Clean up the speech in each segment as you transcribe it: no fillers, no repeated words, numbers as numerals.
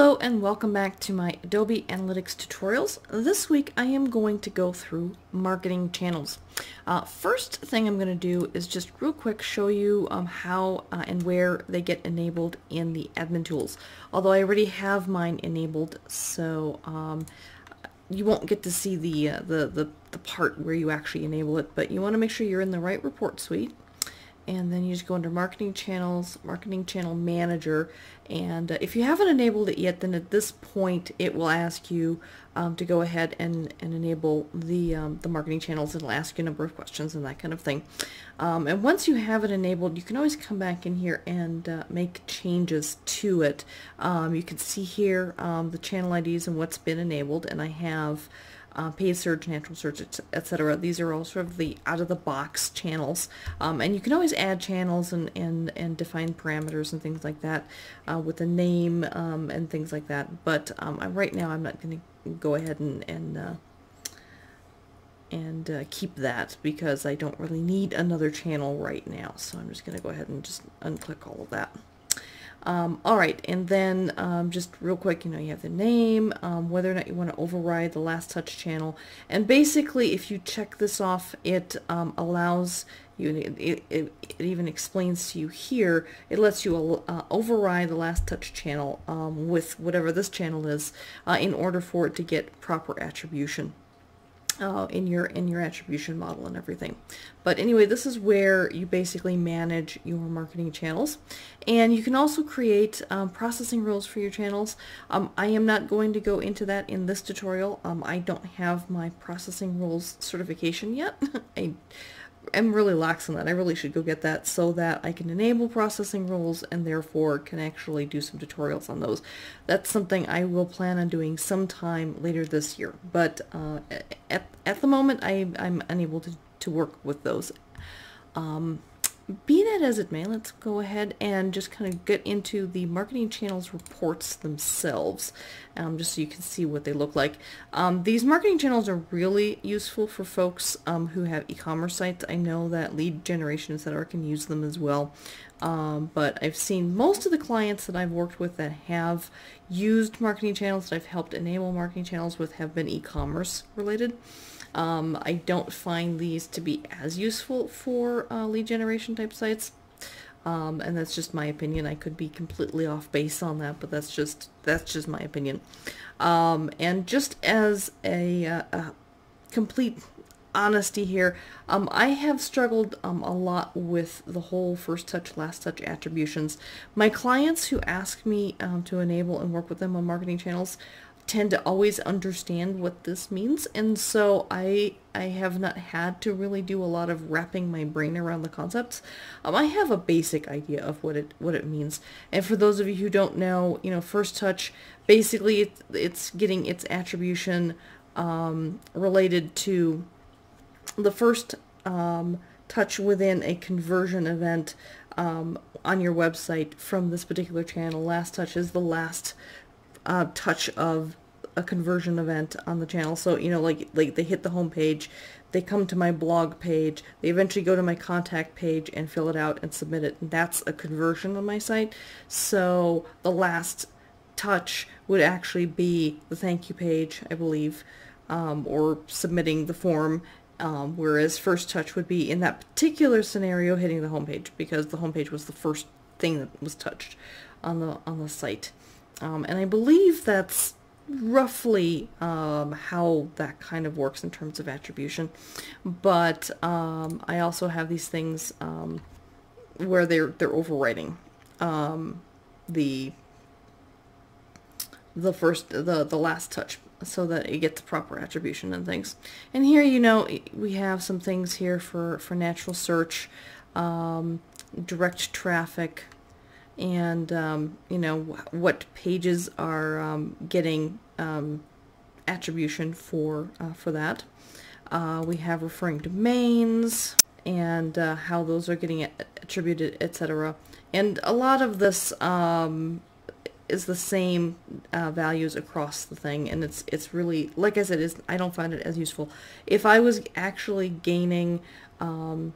Hello and welcome back to my Adobe Analytics tutorials. This week I am going to go through marketing channels. First thing I'm going to do is just real quick show you how and where they get enabled in the admin tools. Although I already have mine enabled, so you won't get to see the part where you actually enable it, but you want to make sure you're in the right report suite. And then you just go under Marketing Channels, Marketing Channel Manager, and if you haven't enabled it yet, then at this point it will ask you to go ahead and enable the marketing channels. It'll ask you a number of questions and that kind of thing. And once you have it enabled, you can always come back in here and make changes to it. You can see here the channel IDs and what's been enabled, and I have paid search, natural search, etc. These are all sort of the out-of-the-box channels, and you can always add channels and define parameters and things like that with a name and things like that. But right now, I'm not going to go ahead and keep that because I don't really need another channel right now. So I'm just going to go ahead and just unclick all of that. Alright, and then just real quick, you know, you have the name, whether or not you want to override the last touch channel, and basically if you check this off, it allows you, it even explains to you here, it lets you override the last touch channel with whatever this channel is in order for it to get proper attribution. In your attribution model and everything. But anyway, this is where you basically manage your marketing channels, and you can also create processing rules for your channels. I am not going to go into that in this tutorial. I don't have my processing rules certification yet. I'm really lax on that. I really should go get that so that I can enable processing rules and therefore can actually do some tutorials on those. That's something I will plan on doing sometime later this year, but at the moment I'm unable to work with those. Be that as it may, let's go ahead and just kind of get into the marketing channels reports themselves, just so you can see what they look like. These marketing channels are really useful for folks who have e-commerce sites. I know that lead generation, etc., can use them as well, but I've seen most of the clients that I've worked with that have used marketing channels, that I've helped enable marketing channels with, have been e-commerce related. I don't find these to be as useful for lead generation type sites, and that's just my opinion. I could be completely off base on that, but that's just my opinion. And just as a complete honesty here, I have struggled a lot with the whole first touch, last touch attributions. My clients who ask me to enable and work with them on marketing channels tend to always understand what this means, and so I have not had to really do a lot of wrapping my brain around the concepts. I have a basic idea of what it means, and for those of you who don't know, you know, first touch, basically it's getting its attribution related to the first touch within a conversion event on your website from this particular channel. Last touch is the last touch of a conversion event on the channel. So, you know, like they hit the home page, they come to my blog page, they eventually go to my contact page and fill it out and submit it. And that's a conversion on my site. So the last touch would actually be the thank you page, I believe, or submitting the form. Whereas first touch would be, in that particular scenario, hitting the home page, because the home page was the first thing that was touched on the site. And I believe that's roughly how that kind of works in terms of attribution. But I also have these things where they're overriding the last touch, so that it gets proper attribution and things. And here, you know, we have some things here for natural search, direct traffic, and you know, what pages are getting attribution for that. We have referring domains and how those are getting attributed, etc. And a lot of this is the same values across the thing, and it's really, like I said, I don't find it as useful. If I was actually gaining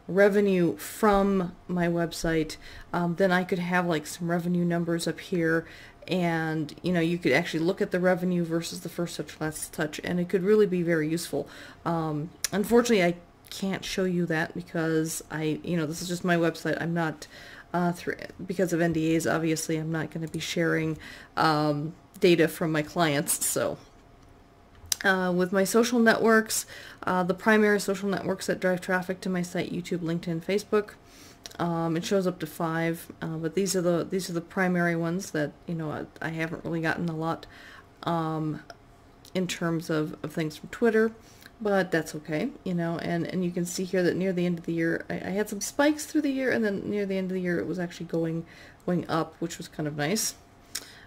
revenue from my website, then I could have like some revenue numbers up here, and you know, you could actually look at the revenue versus the first touch, last touch, and it could really be very useful. Unfortunately, I can't show you that because this is just my website. I'm not because of NDAs, obviously, I'm not going to be sharing data from my clients. So with my social networks, the primary social networks that drive traffic to my site: YouTube, LinkedIn, Facebook. It shows up to 5, but these are the primary ones that I haven't really gotten a lot in terms of things from Twitter, but that's okay, and you can see here that near the end of the year I had some spikes through the year, and then near the end of the year it was actually going up, which was kind of nice.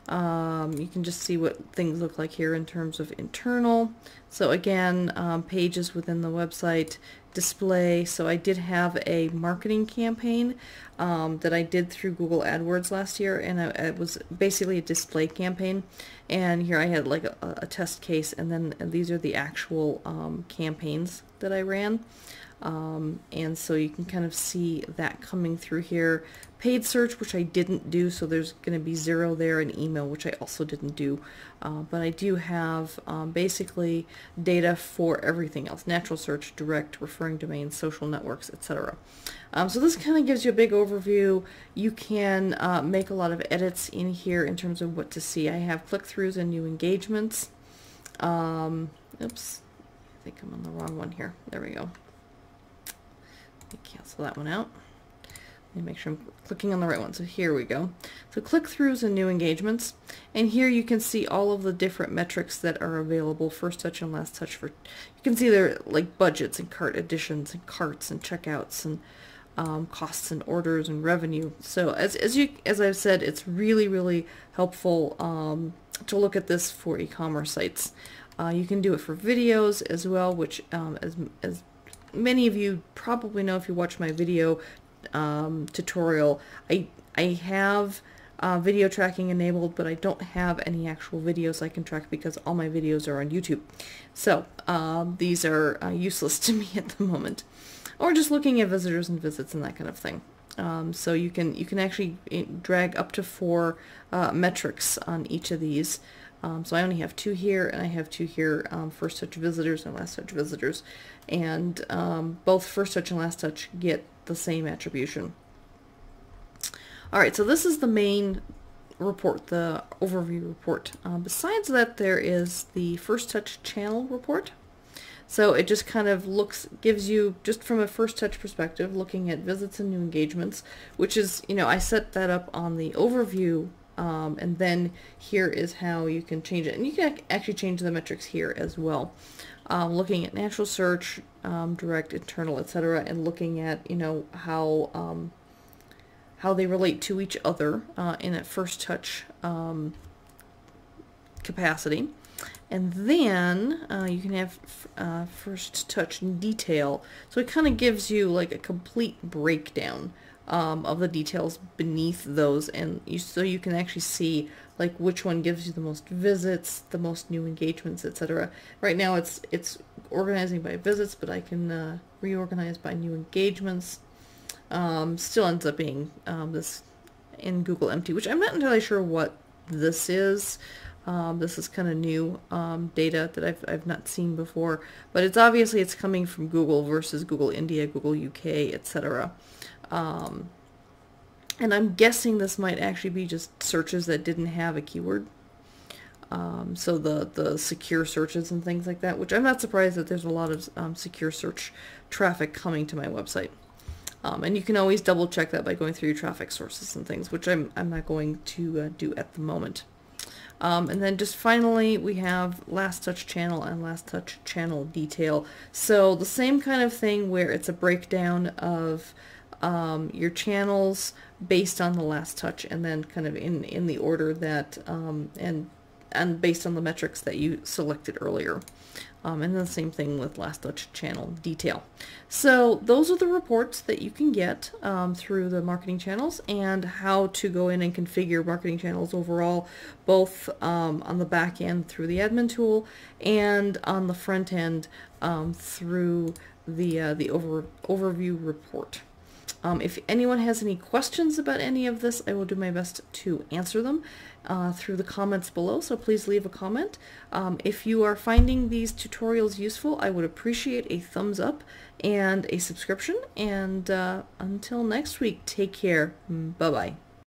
You can just see what things look like here in terms of internal. So again, pages within the website, display. So I did have a marketing campaign that I did through Google AdWords last year, and it was basically a display campaign. And here I had like a test case, and then these are the actual campaigns that I ran. And so you can kind of see that coming through here. Paid search, which I didn't do, so there's going to be 0 there, and email, which I also didn't do. But I do have basically data for everything else: natural search, direct, referring domains, social networks, etc. So this kind of gives you a big overview. You can make a lot of edits in here in terms of what to see. I have click-throughs and new engagements. Oops, I think I'm on the wrong one here. There we go. Cancel that one out. Let me make sure I'm clicking on the right one. So here we go. So click-throughs and new engagements, and here you can see all of the different metrics that are available: first touch and last touch. For you can see there like budgets and cart additions and carts and checkouts and costs and orders and revenue. So as I've said, it's really helpful to look at this for e-commerce sites. You can do it for videos as well, which as many of you probably know if you watch my video tutorial, I have video tracking enabled, but I don't have any actual videos I can track because all my videos are on YouTube. So these are useless to me at the moment. Or just looking at visitors and visits and that kind of thing. So you can actually drag up to 4 metrics on each of these. So I only have 2 here, and I have 2 here, first touch visitors and last touch visitors, and both first touch and last touch get the same attribution. Alright, so this is the main report, the overview report. Besides that, there is the first touch channel report. So it just kind of gives you, just from a first touch perspective, looking at visits and new engagements, which is, I set that up on the overview. And then here is how you can change it, and you can actually change the metrics here as well. Looking at natural search, direct, internal, etc., and looking at how they relate to each other in a first touch capacity, and then you can have first touch in detail. So it kind of gives you like a complete breakdown of the details beneath those, and so you can actually see like which one gives you the most visits, the most new engagements, etc. Right now it's organizing by visits, but I can reorganize by new engagements. Still ends up being this in Google MT, which I'm not entirely sure what this is. This is kind of new data that I've not seen before, but it's obviously coming from Google versus Google India, Google UK, etc. And I'm guessing this might actually be just searches that didn't have a keyword. So the secure searches and things like that, which I'm not surprised that there's a lot of secure search traffic coming to my website. And you can always double check that by going through your traffic sources and things, which I'm not going to do at the moment. And then just finally, we have last touch channel and last touch channel detail. So the same kind of thing where it's a breakdown of your channels based on the last touch, and then kind of in the order that and based on the metrics that you selected earlier. And the same thing with last touch channel detail. So those are the reports that you can get through the marketing channels, and how to go in and configure marketing channels overall, both on the back end through the admin tool, and on the front end through the overview report. If anyone has any questions about any of this, I will do my best to answer them through the comments below, so please leave a comment. If you are finding these tutorials useful, I would appreciate a thumbs up and a subscription, and until next week, take care. Bye-bye.